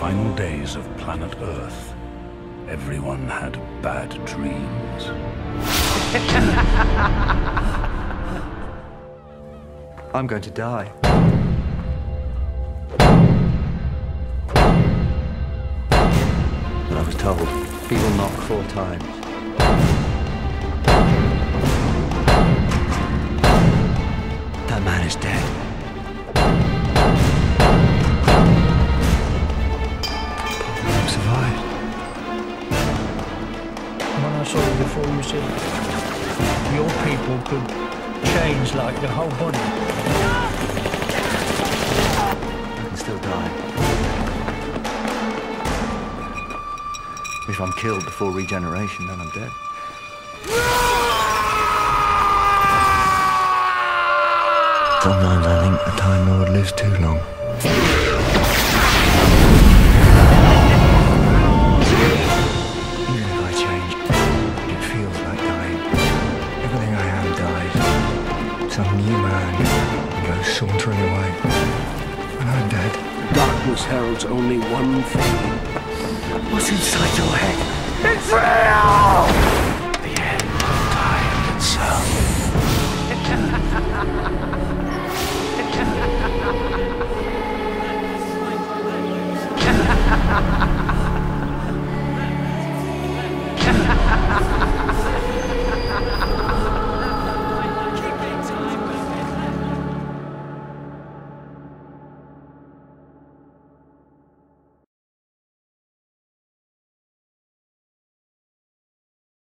final days of planet Earth, everyone had bad dreams. I'm going to die. I was told, he will knock 4 times. That man is dead. I saw you before, you said your people could change like the whole body. I can still die. If I'm killed before regeneration, then I'm dead. Sometimes I think the Time Lord lives too long. Some new man goes sauntering away, and I'm dead. Darkness heralds only one thing. What's inside your head? It's real!